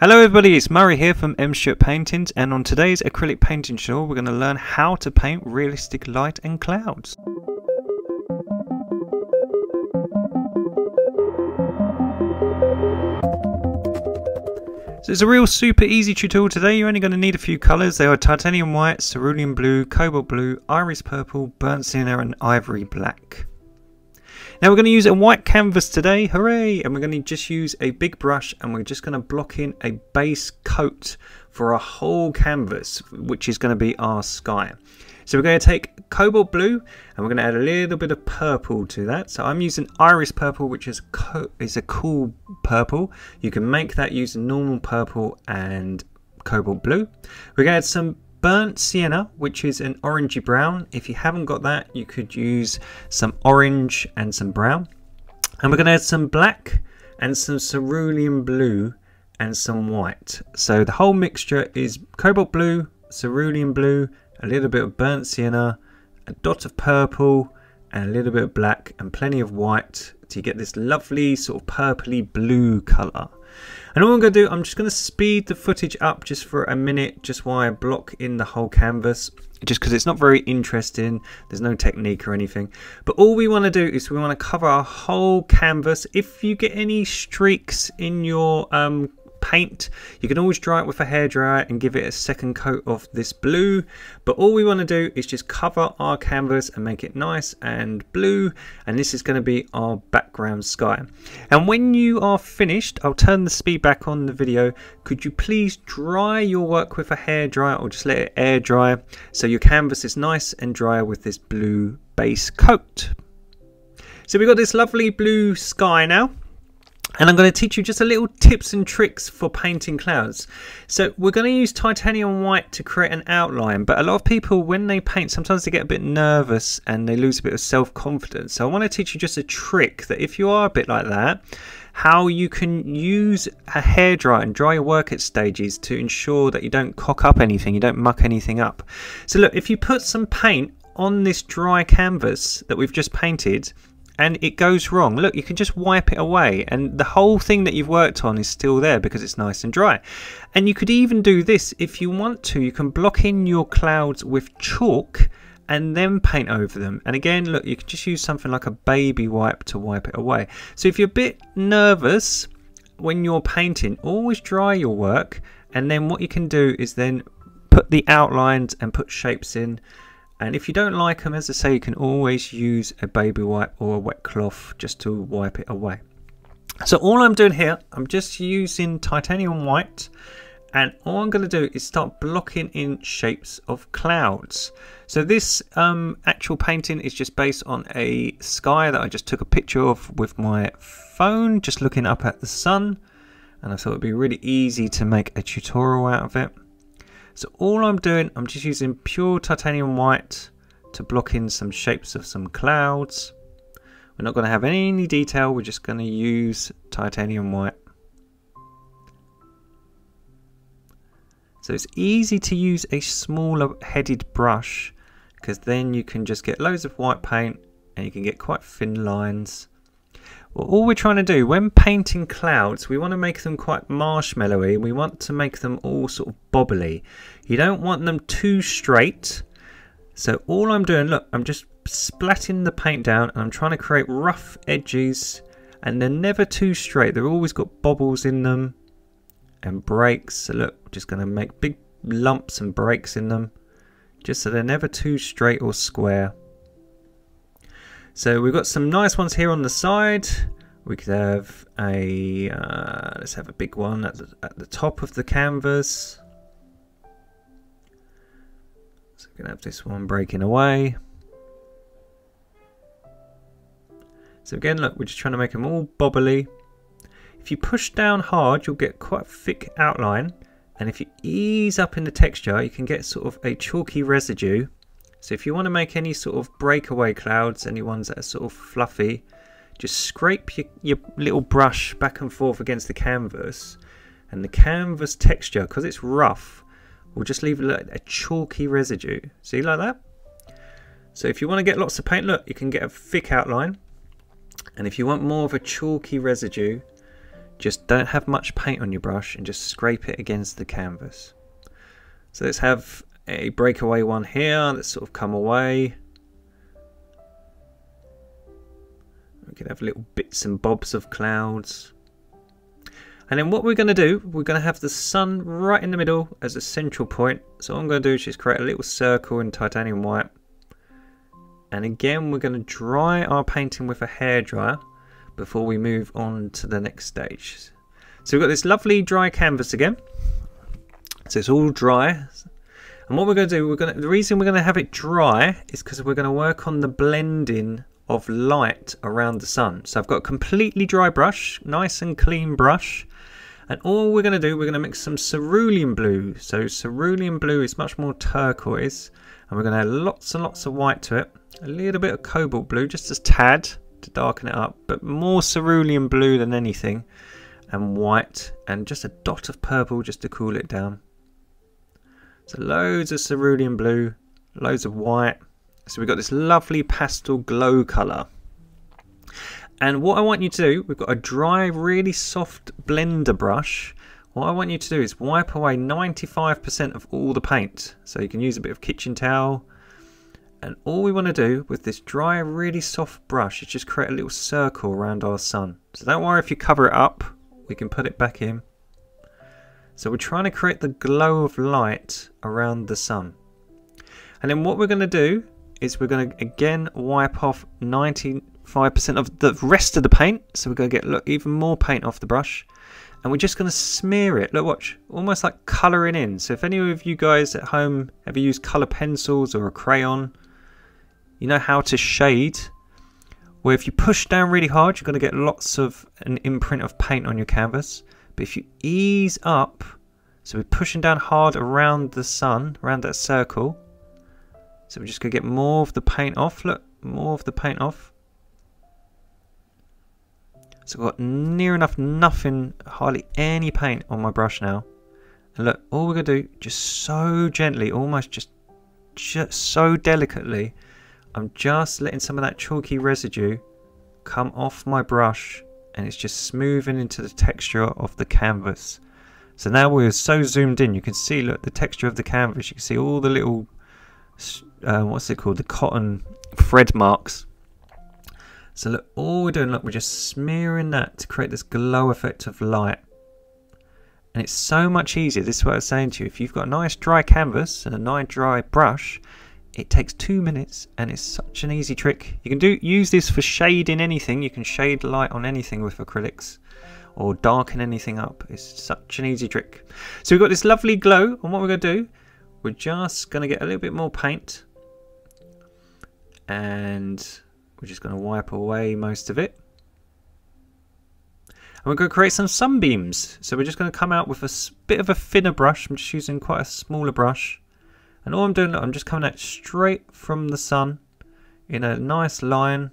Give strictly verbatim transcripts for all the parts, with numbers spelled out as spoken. Hello everybody, it's Murray here from M Stewart Paintings, and on today's acrylic painting channel we're going to learn how to paint realistic light and clouds. So it's a real super easy tutorial today. You're only going to need a few colours. They are titanium white, cerulean blue, cobalt blue, iris purple, burnt sienna and ivory black. Now we're going to use a white canvas today, hooray! And we're going to just use a big brush and we're just going to block in a base coat for our whole canvas, which is going to be our sky. So we're going to take cobalt blue and we're going to add a little bit of purple to that. So I'm using iris purple, which is, co is a cool purple. You can make that using normal purple and cobalt blue. We're going to add some burnt sienna, which is an orangey brown. If you haven't got that, you could use some orange and some brown. And we're going to add some black and some cerulean blue and some white. So the whole mixture is cobalt blue, cerulean blue, a little bit of burnt sienna, a dot of purple and a little bit of black and plenty of white to get this lovely sort of purpley blue colour. And all I'm going to do, I'm just going to speed the footage up just for a minute, just while I block in the whole canvas, just because it's not very interesting, there's no technique or anything. But all we want to do is we want to cover our whole canvas. If you get any streaks in your um, paint, you can always dry it with a hairdryer and give it a second coat of this blue. But all we want to do is just cover our canvas and make it nice and blue, and this is going to be our background sky. And when you are finished, I'll turn the speed back on the video. Could you please dry your work with a hairdryer or just let it air dry so your canvas is nice and dry with this blue base coat? So we've got this lovely blue sky now. And I'm going to teach you just a little tips and tricks for painting clouds. So we're going to use titanium white to create an outline, but a lot of people when they paint sometimes they get a bit nervous and they lose a bit of self-confidence. So I want to teach you just a trick that if you are a bit like that, how you can use a hairdryer and dry your work at stages to ensure that you don't cock up anything, you don't muck anything up. So look, if you put some paint on this dry canvas that we've just painted, and it goes wrong, look, you can just wipe it away and the whole thing that you've worked on is still there because it's nice and dry. And you could even do this if you want to. You can block in your clouds with chalk and then paint over them. And again, look, you can just use something like a baby wipe to wipe it away. So if you're a bit nervous when you're painting, always dry your work, and then what you can do is then put the outlines and put shapes in. And if you don't like them, as I say, you can always use a baby wipe or a wet cloth just to wipe it away. So all I'm doing here, I'm just using titanium white, and all I'm going to do is start blocking in shapes of clouds. So this um, actual painting is just based on a sky that I just took a picture of with my phone, just looking up at the sun, and I thought it'd be really easy to make a tutorial out of it. So all I'm doing, I'm just using pure titanium white to block in some shapes of some clouds. We're not going to have any detail, we're just going to use titanium white. So it's easy to use a smaller headed brush because then you can just get loads of white paint and you can get quite thin lines. Well, all we're trying to do when painting clouds, we want to make them quite marshmallowy. We want to make them all sort of bobbly. You don't want them too straight. So all I'm doing, look, I'm just splatting the paint down and I'm trying to create rough edges, and they're never too straight. They've always got bobbles in them and breaks. So look, we're just going to make big lumps and breaks in them just so they're never too straight or square. So we've got some nice ones here on the side. We could have a, uh, let's have a big one at the, at the top of the canvas. So we're going to have this one breaking away. So again, look, we're just trying to make them all bobbly. If you push down hard, you'll get quite a thick outline. And if you ease up in the texture, you can get sort of a chalky residue. So if you want to make any sort of breakaway clouds, any ones that are sort of fluffy, just scrape your, your little brush back and forth against the canvas, and the canvas texture, because it's rough, will just leave like a chalky residue. See, like that? So if you want to get lots of paint, look, you can get a thick outline, and if you want more of a chalky residue, Just don't have much paint on your brush and just scrape it against the canvas. So let's have a breakaway one here that's sort of come away. We can have little bits and bobs of clouds. And then what we're going to do, we're going to have the sun right in the middle as a central point. So what I'm going to do is just create a little circle in titanium white. And again, we're going to dry our painting with a hairdryer before we move on to the next stage. So we've got this lovely dry canvas again. So it's all dry. And what we're going to do, we're going to, the reason we're going to have it dry is because we're going to work on the blending of light around the sun. So I've got a completely dry brush, nice and clean brush. And all we're going to do, we're going to mix some cerulean blue. So cerulean blue is much more turquoise. And we're going to add lots and lots of white to it. A little bit of cobalt blue, just a tad, to darken it up, but more cerulean blue than anything, and white, and just a dot of purple just to cool it down. So loads of cerulean blue, loads of white. So we've got this lovely pastel glow colour. And what I want you to do, we've got a dry, really soft blender brush. What I want you to do is wipe away ninety-five percent of all the paint. So you can use a bit of kitchen towel. And all we want to do with this dry, really soft brush is just create a little circle around our sun. So don't worry if you cover it up, we can put it back in. So we're trying to create the glow of light around the sun. And then what we're going to do is we're going to again wipe off ninety-five percent of the rest of the paint. So we're going to get, look, even more paint off the brush. And we're just going to smear it. Look, watch, almost like colouring in. So if any of you guys at home ever use colour pencils or a crayon, you know how to shade, where if you push down really hard, you're going to get lots of an imprint of paint on your canvas. But if you ease up, so we're pushing down hard around the sun, around that circle. So we're just going to get more of the paint off. Look, more of the paint off. So I've got near enough nothing, hardly any paint on my brush now. And look, all we're going to do, just so gently, almost just, just so delicately, I'm just letting some of that chalky residue come off my brush, and it's just smoothing into the texture of the canvas. So now we're so zoomed in, you can see, look, the texture of the canvas. You can see all the little, uh, what's it called, the cotton thread marks. So look, all we're doing, look, we're just smearing that to create this glow effect of light. And it's so much easier. This is what I was saying to you. If you've got a nice dry canvas and a nice dry brush, it takes two minutes and it's such an easy trick. You can do use this for shading anything. You can shade light on anything with acrylics or darken anything up. It's such an easy trick. So we've got this lovely glow, and what we're going to do, we're just going to get a little bit more paint, and we're just going to wipe away most of it. And we're going to create some sunbeams. So we're just going to come out with a bit of a thinner brush. I'm just using quite a smaller brush. And all I'm doing, look, I'm just coming out straight from the sun in a nice line.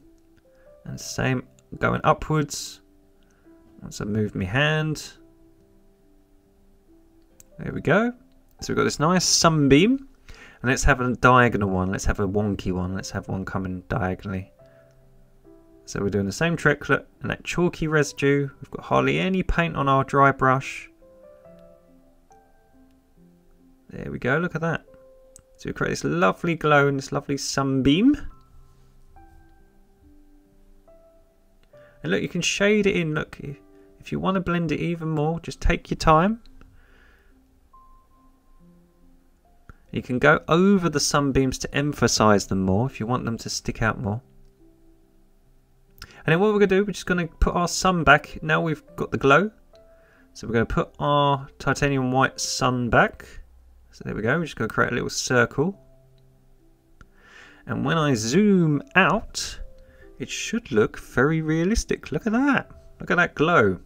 And same going upwards. Once I move my hand. There we go. So we've got this nice sunbeam. And let's have a diagonal one. Let's have a wonky one. Let's have one coming diagonally. So we're doing the same trick. Look, and that chalky residue. We've got hardly any paint on our dry brush. There we go. Look at that. So we create this lovely glow and this lovely sunbeam. And look, you can shade it in. Look, if you want to blend it even more, just take your time. You can go over the sunbeams to emphasize them more if you want them to stick out more. And then what we're going to do, we're just going to put our sun back. Now we've got the glow. So we're going to put our titanium white sun back. So there we go, we're just going to create a little circle. And when I zoom out, it should look very realistic. Look at that. Look at that glow.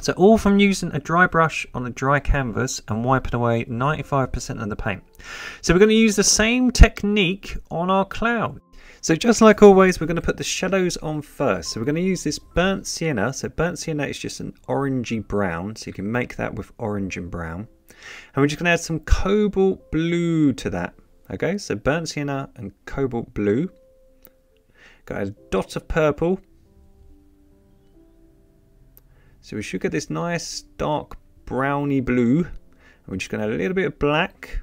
So all from using a dry brush on a dry canvas and wiping away ninety-five percent of the paint. So we're going to use the same technique on our cloud. So just like always, we're going to put the shadows on first. So we're going to use this burnt sienna. So burnt sienna is just an orangey brown. So you can make that with orange and brown. And we're just going to add some cobalt blue to that. Okay, so burnt sienna and cobalt blue. Got a dot of purple. So we should get this nice dark browny blue. We're just going to add a little bit of black,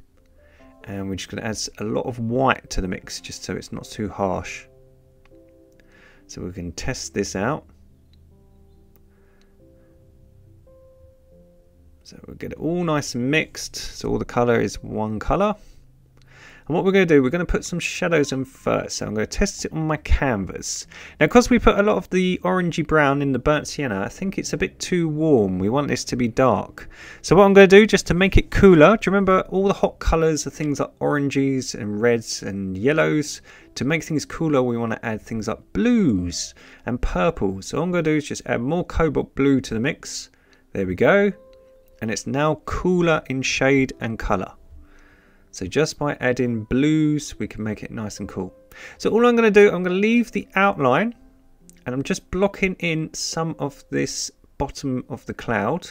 and we're just going to add a lot of white to the mix just so it's not too harsh. So we can test this out. So we'll get it all nice and mixed, so all the colour is one colour. And what we're going to do, we're going to put some shadows in first. So I'm going to test it on my canvas. Now, because we put a lot of the orangey brown in the burnt sienna, I think it's a bit too warm. We want this to be dark. So what I'm going to do, just to make it cooler, do you remember all the hot colours are things like oranges and reds and yellows? To make things cooler, we want to add things like blues and purples. So all I'm going to do is just add more cobalt blue to the mix. There we go. And it's now cooler in shade and colour. So just by adding blues, we can make it nice and cool. So all I'm going to do, I'm going to leave the outline, and I'm just blocking in some of this bottom of the cloud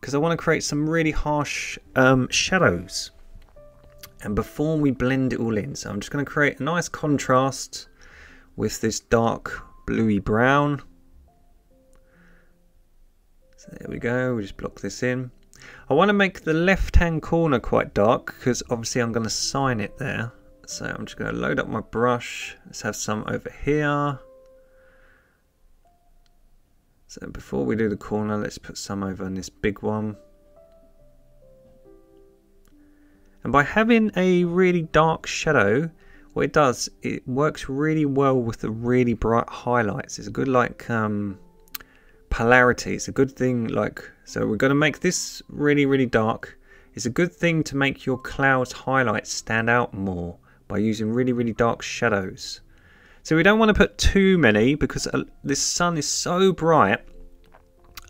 because I want to create some really harsh um, shadows. And before we blend it all in, so I'm just going to create a nice contrast with this dark bluey brown. So there we go, we just block this in. I want to make the left hand corner quite dark because obviously I'm going to sign it there. So I'm just going to load up my brush. Let's have some over here. So before we do the corner, let's put some over on this big one. And by having a really dark shadow, what it does, it works really well with the really bright highlights. It's a good like um polarity. It's a good thing, like, so we're going to make this really really dark. It's a good thing to make your cloud's highlights stand out more by using really really dark shadows. So we don't want to put too many because uh, this sun is so bright,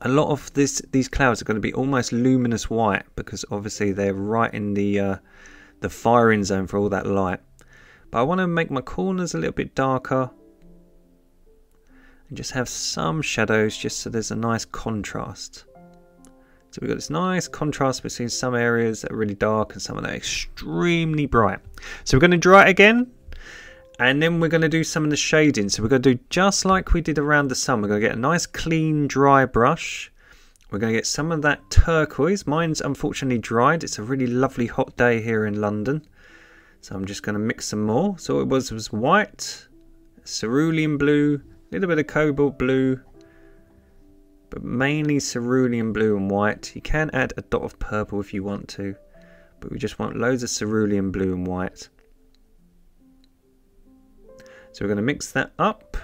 a lot of this these clouds are going to be almost luminous white because obviously they're right in the uh, the firing zone for all that light. But I want to make my corners a little bit darker. And just have some shadows just so there's a nice contrast. So we've got this nice contrast between some areas that are really dark and some that are extremely bright. So we're going to dry it again, and then we're going to do some of the shading. So we're going to do just like we did around the sun. We're going to get a nice clean dry brush. We're going to get some of that turquoise. Mine's unfortunately dried. It's a really lovely hot day here in London, so I'm just going to mix some more. So it was was white, cerulean blue, little bit of cobalt blue, but mainly cerulean blue and white. You can add a dot of purple if you want to, but we just want loads of cerulean blue and white. So we're going to mix that up.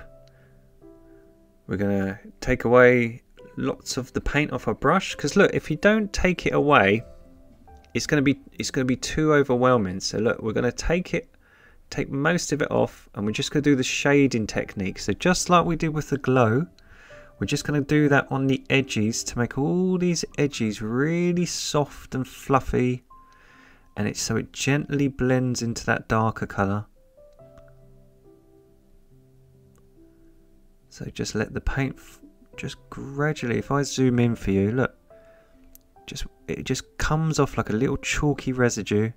We're going to take away lots of the paint off our brush because look, if you don't take it away, it's going to be it's going to be too overwhelming. So look, we're going to take it take most of it off, and we're just going to do the shading technique. So just like we did with the glow, we're just going to do that on the edges to make all these edges really soft and fluffy, and it's so it gently blends into that darker color. So just let the paint just gradually, if I zoom in for you, look, just it just comes off like a little chalky residue.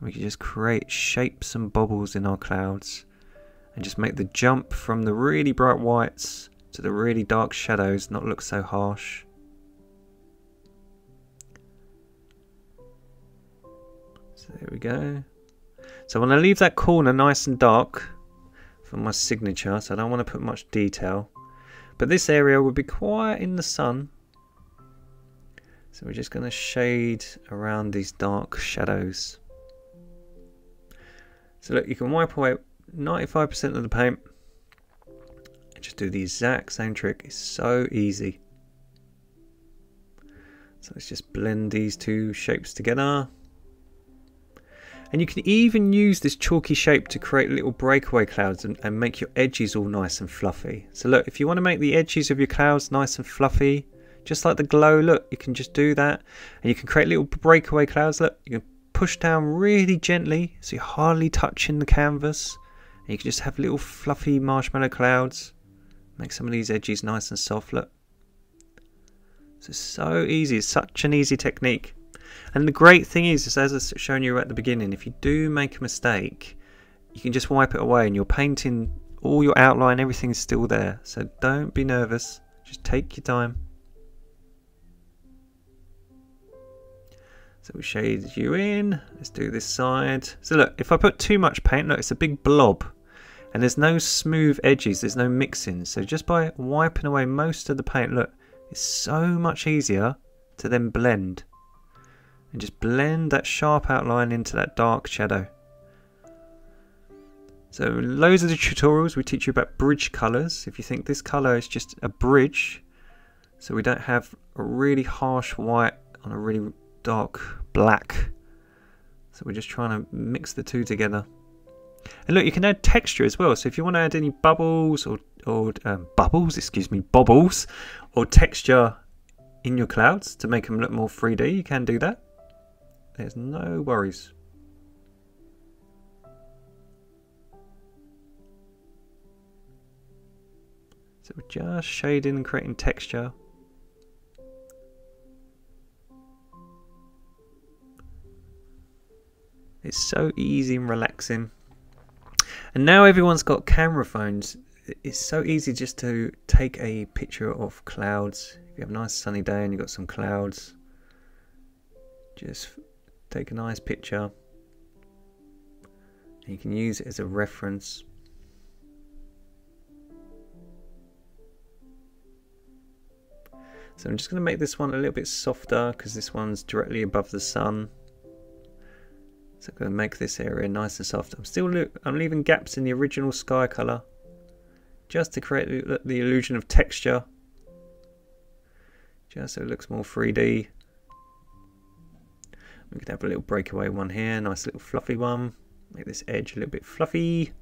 We can just create shapes and bubbles in our clouds and just make the jump from the really bright whites to the really dark shadows not look so harsh. So there we go. So I'm going to leave that corner nice and dark for my signature, so I don't want to put much detail. But this area will be quite in the sun. So we're just going to shade around these dark shadows. So look, you can wipe away ninety-five percent of the paint and just do the exact same trick. It's so easy. So let's just blend these two shapes together. And you can even use this chalky shape to create little breakaway clouds and, and make your edges all nice and fluffy. So look, if you want to make the edges of your clouds nice and fluffy, just like the glow, look, you can just do that. And you can create little breakaway clouds. Look, you can push down really gently so you're hardly touching the canvas, and you can just have little fluffy marshmallow clouds. Make some of these edges nice and soft, look. So it's so easy, it's such an easy technique. And the great thing is, is as I've shown you at the beginning, if you do make a mistake, you can just wipe it away and you're painting all your outline, everything's still there. So don't be nervous, just take your time. So we shade you in. Let's do this side. So look, if I put too much paint, look, it's a big blob. And there's no smooth edges, there's no mixing. So just by wiping away most of the paint, look, it's so much easier to then blend. And just blend that sharp outline into that dark shadow. So loads of the tutorials we teach you about bridge colours. If you think this colour is just a bridge, so we don't have a really harsh white on a really dark black. So we're just trying to mix the two together. And look, you can add texture as well. So if you want to add any bubbles or, or um, bubbles, excuse me, bobbles or texture in your clouds to make them look more three D, you can do that. There's no worries. So we're just shading and creating texture. It's so easy and relaxing. And now everyone's got camera phones. It's so easy just to take a picture of clouds. If you have a nice sunny day and you've got some clouds, just take a nice picture. And you can use it as a reference. So I'm just going to make this one a little bit softer because this one's directly above the sun. So I'm going to make this area nice and soft. I'm still I'm leaving gaps in the original sky colour just to create the, the illusion of texture, just so it looks more three D. We could have a little breakaway one here, nice little fluffy one. Make this edge a little bit fluffy.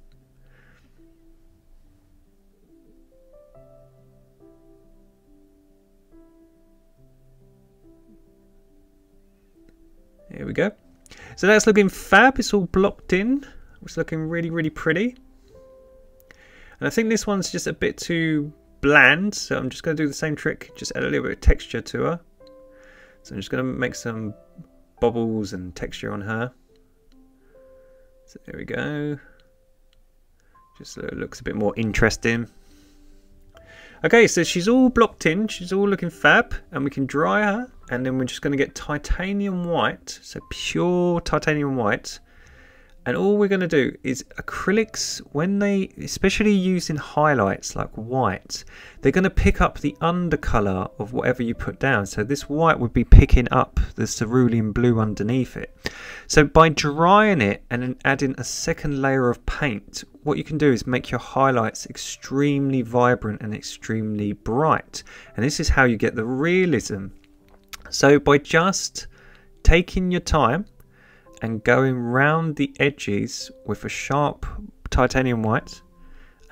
Here we go. So that's looking fab, it's all blocked in. It's looking really, really pretty. And I think this one's just a bit too bland, so I'm just going to do the same trick, just add a little bit of texture to her. So I'm just going to make some bubbles and texture on her. So there we go. Just so it looks a bit more interesting. Okay, so she's all blocked in, she's all looking fab, and we can dry her, and then we're just going to get titanium white, so pure titanium white. And all we're going to do is acrylics, when they, especially using highlights like white, they're going to pick up the undercolour of whatever you put down. So this white would be picking up the cerulean blue underneath it. So by drying it and then adding a second layer of paint, what you can do is make your highlights extremely vibrant and extremely bright. And this is how you get the realism. So by just taking your time and going round the edges with a sharp titanium white,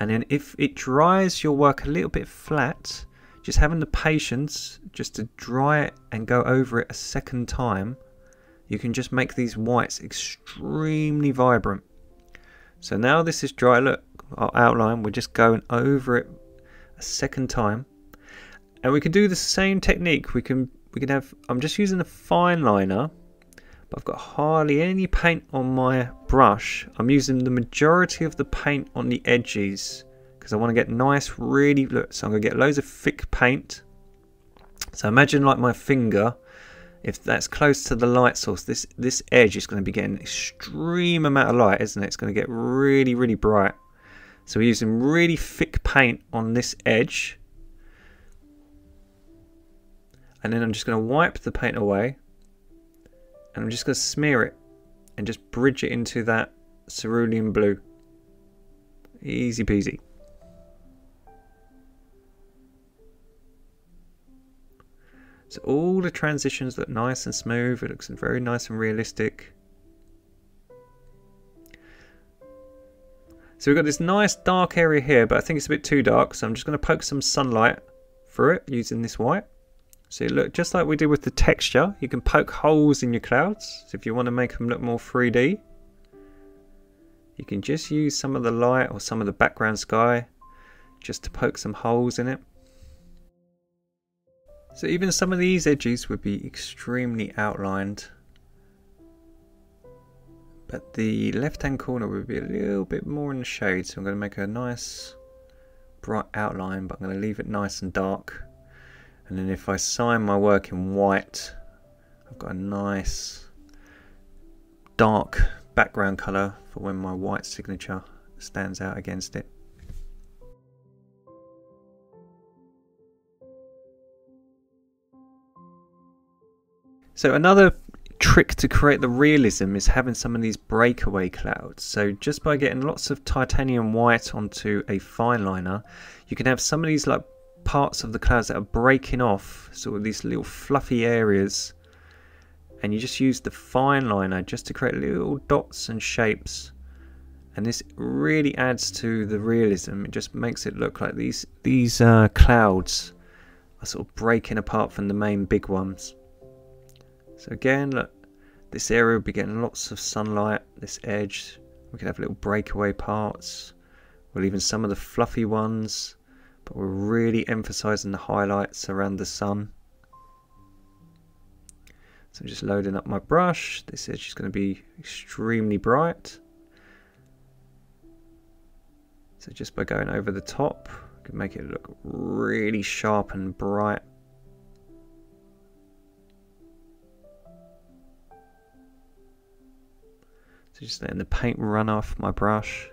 and then if it dries your work a little bit flat, just having the patience just to dry it and go over it a second time, you can just make these whites extremely vibrant. So now this is dry, look, our outline, we're just going over it a second time. And we can do the same technique. We can we can have, I'm just using a fine liner. I've got hardly any paint on my brush. I'm using the majority of the paint on the edges because I want to get nice, really, look, so I'm going to get loads of thick paint. So imagine like my finger, if that's close to the light source, this, this edge is going to be getting an extreme amount of light, isn't it? It's going to get really, really bright. So we're using really thick paint on this edge. And then I'm just going to wipe the paint away. And I'm just going to smear it and just bridge it into that cerulean blue. Easy peasy. So all the transitions look nice and smooth. It looks very nice and realistic. So we've got this nice dark area here, but I think it's a bit too dark. So I'm just going to poke some sunlight through it using this white. So look, just like we did with the texture, you can poke holes in your clouds. So if you want to make them look more three D, you can just use some of the light or some of the background sky just to poke some holes in it. So even some of these edges would be extremely outlined, but the left-hand corner would be a little bit more in the shade. So I'm going to make a nice bright outline, but I'm going to leave it nice and dark. And then if I sign my work in white, I've got a nice dark background colour for when my white signature stands out against it. So another trick to create the realism is having some of these breakaway clouds. So just by getting lots of titanium white onto a fine liner, you can have some of these like parts of the clouds that are breaking off, sort of these little fluffy areas, and you just use the fine liner just to create little dots and shapes, and this really adds to the realism. It just makes it look like these these uh, clouds are sort of breaking apart from the main big ones. So again, look, this area will be getting lots of sunlight, this edge. We could have little breakaway parts, or even some of the fluffy ones, but we're really emphasizing the highlights around the sun. So I'm just loading up my brush. This edge is going to be extremely bright. So just by going over the top, we can make it look really sharp and bright. Just letting the paint run off my brush.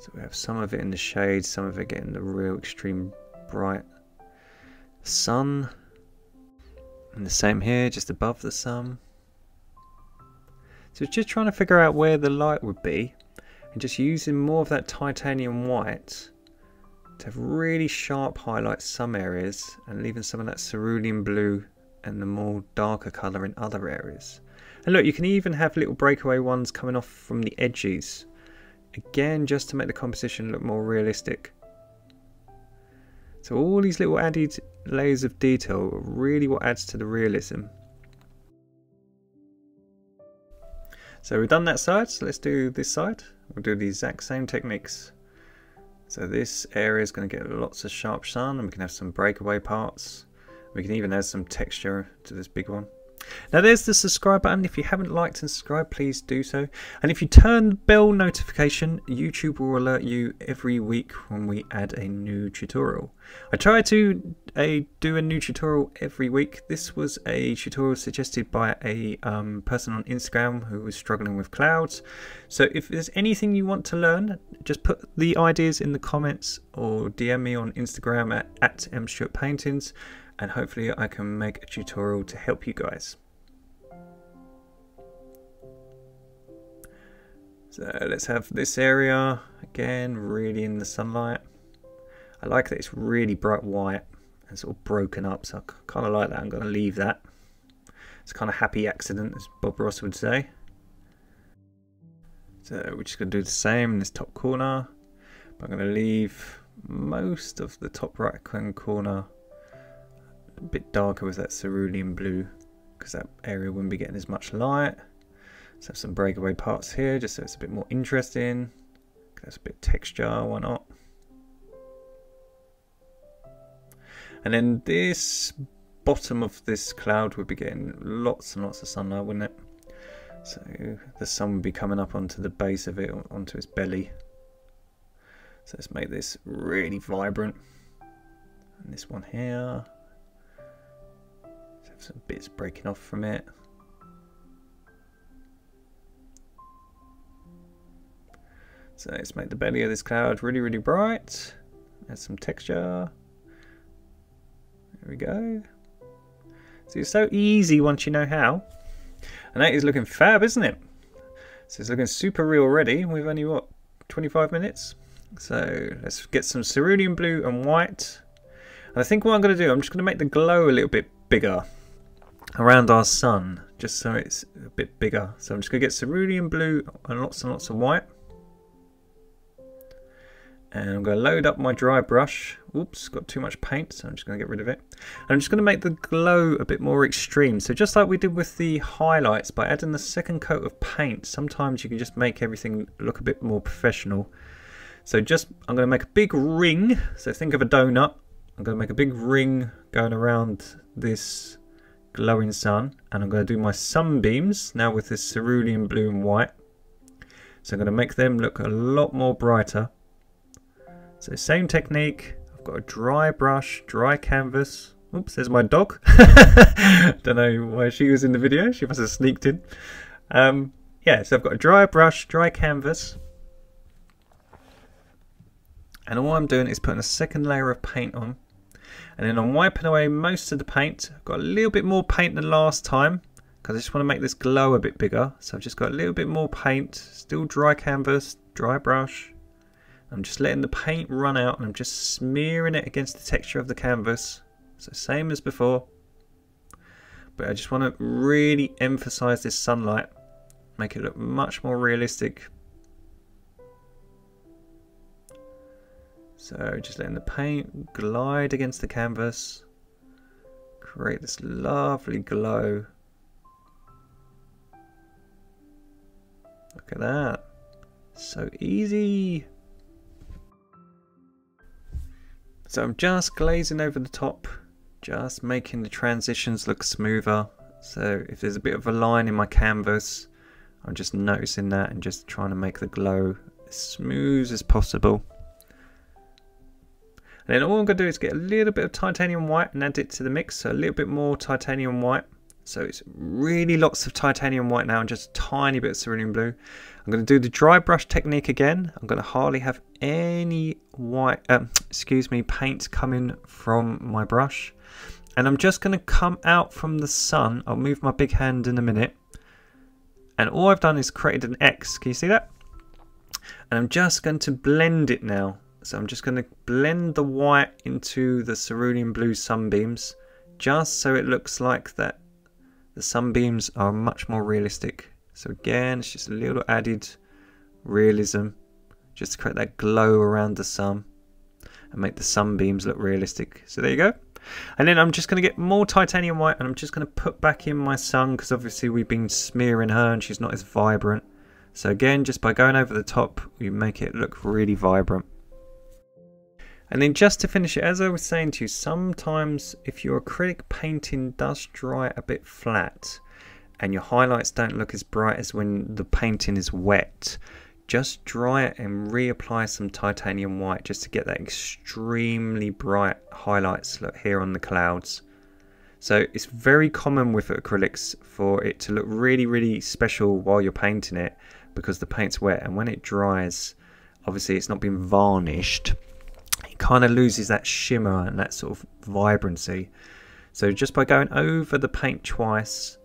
So we have some of it in the shade, some of it getting the real extreme bright sun. And the same here, just above the sun. So just trying to figure out where the light would be, and just using more of that titanium white to have really sharp highlights some areas, and leaving some of that cerulean blue and the more darker colour in other areas. And look, you can even have little breakaway ones coming off from the edges, again just to make the composition look more realistic. So all these little added layers of detail are really what adds to the realism. So we've done that side, so let's do this side. We'll do the exact same techniques. So this area is going to get lots of sharp sun, and we can have some breakaway parts. We can even add some texture to this big one. Now there's the subscribe button. If you haven't liked and subscribed, please do so. And if you turn the bell notification, YouTube will alert you every week when we add a new tutorial. I try to a, do a new tutorial every week. This was a tutorial suggested by a um, person on Instagram who was struggling with clouds. So if there's anything you want to learn, just put the ideas in the comments or D M me on Instagram at, at M Stewart Paintings. And hopefully I can make a tutorial to help you guys. So let's have this area, again, really in the sunlight. I like that it's really bright white and sort of broken up, so I kind of like that. I'm going to leave that. It's kind of happy accident, as Bob Ross would say. So we're just going to do the same in this top corner. But I'm going to leave most of the top right hand corner a bit darker with that cerulean blue, because that area wouldn't be getting as much light. Let's have some breakaway parts here just so it's a bit more interesting. That's a bit of texture, why not? And then this bottom of this cloud would be getting lots and lots of sunlight, wouldn't it? So the sun would be coming up onto the base of it, onto its belly. So let's make this really vibrant. And this one here, some bits breaking off from it. So let's make the belly of this cloud really, really bright. Add some texture. There we go. So it's so easy once you know how. And that is looking fab, isn't it? So it's looking super real already. We've only, what, twenty-five minutes? So let's get some cerulean blue and white. And I think what I'm going to do, I'm just going to make the glow a little bit bigger around our sun, just so it's a bit bigger. So I'm just going to get cerulean blue and lots and lots of white, and I'm going to load up my dry brush. Oops, got too much paint, so I'm just going to get rid of it. And I'm just going to make the glow a bit more extreme. So just like we did with the highlights, by adding the second coat of paint, sometimes you can just make everything look a bit more professional. So just, I'm going to make a big ring. So think of a donut. I'm going to make a big ring going around this glowing sun, and I'm going to do my sunbeams now with this cerulean blue and white. So I'm going to make them look a lot more brighter. So same technique. I've got a dry brush, dry canvas. Oops, there's my dog. Don't know why she was in the video. She must have sneaked in. Um, yeah, so I've got a dry brush, dry canvas. And all I'm doing is putting a second layer of paint on. And then I'm wiping away most of the paint. I've got a little bit more paint than last time, because I just want to make this glow a bit bigger. So I've just got a little bit more paint. Still dry canvas, dry brush. I'm just letting the paint run out and I'm just smearing it against the texture of the canvas. So same as before. But I just want to really emphasize this sunlight. Make it look much more realistic. So just letting the paint glide against the canvas. Create this lovely glow. Look at that. So easy. So I'm just glazing over the top, just making the transitions look smoother. So if there's a bit of a line in my canvas, I'm just noticing that and just trying to make the glow as smooth as possible. And then all I'm going to do is get a little bit of titanium white and add it to the mix. So a little bit more titanium white. So it's really lots of titanium white now and just a tiny bit of cerulean blue. I'm going to do the dry brush technique again. I'm going to hardly have any white, um, excuse me, paint coming from my brush. And I'm just going to come out from the sun. I'll move my big hand in a minute. And all I've done is created an X. Can you see that? And I'm just going to blend it now. So I'm just going to blend the white into the cerulean blue sunbeams, just so it looks like that the sunbeams are much more realistic. So again, it's just a little added realism, just to create that glow around the sun and make the sunbeams look realistic. So there you go. And then I'm just going to get more titanium white and I'm just going to put back in my sun, because obviously we've been smearing her and she's not as vibrant. So again, just by going over the top, we make it look really vibrant. And then just to finish it, as I was saying to you, sometimes if your acrylic painting does dry a bit flat and your highlights don't look as bright as when the painting is wet, just dry it and reapply some titanium white just to get that extremely bright highlights look here on the clouds. So it's very common with acrylics for it to look really, really special while you're painting it, because the paint's wet, and when it dries, obviously it's not been varnished, it kind of loses that shimmer and that sort of vibrancy. So just by going over the paint twice,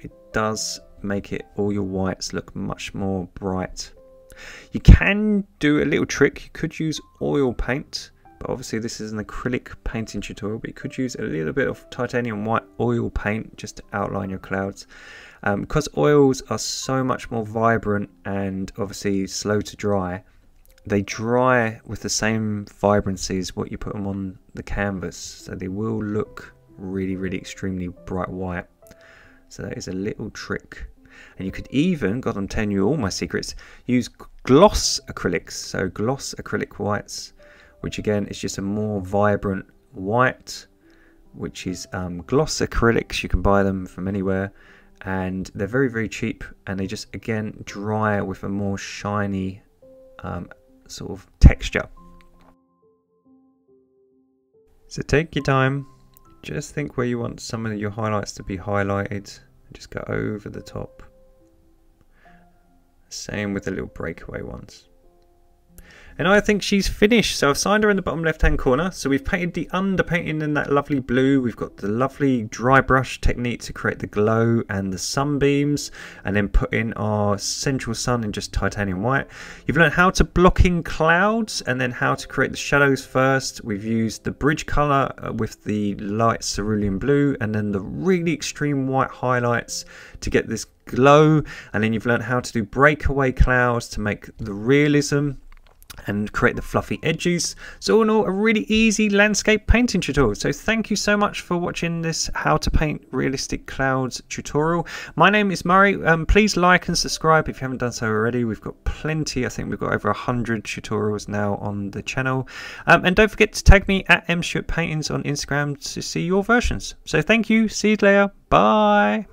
it does make it, all your whites look much more bright. You can do a little trick. You could use oil paint, but obviously this is an acrylic painting tutorial, but you could use a little bit of titanium white oil paint just to outline your clouds. Um, because oils are so much more vibrant and obviously slow to dry, they dry with the same vibrancy as what you put them on the canvas, so they will look really, really extremely bright white. So that is a little trick. And you could even, God, I'm telling you all my secrets, use gloss acrylics. So gloss acrylic whites, which again is just a more vibrant white, which is um, gloss acrylics. You can buy them from anywhere and they're very, very cheap, and they just again dry with a more shiny um, sort of texture. So take your time, just think where you want some of your highlights to be highlighted, just go over the top. Same with the little breakaway ones. And I think she's finished. So I've signed her in the bottom left hand corner. So we've painted the underpainting in that lovely blue. We've got the lovely dry brush technique to create the glow and the sunbeams, and then put in our central sun in just titanium white. You've learned how to block in clouds and then how to create the shadows first. We've used the bridge color with the light cerulean blue and then the really extreme white highlights to get this glow. And then you've learned how to do breakaway clouds to make the realism and create the fluffy edges. So all in all, a really easy landscape painting tutorial. So thank you so much for watching this how to paint realistic clouds tutorial. My name is Murray. Um, please like and subscribe if you haven't done so already. We've got plenty. I think we've got over one hundred tutorials now on the channel. Um, and don't forget to tag me at M Stewart Paintings on Instagram to see your versions. So thank you. See you later. Bye.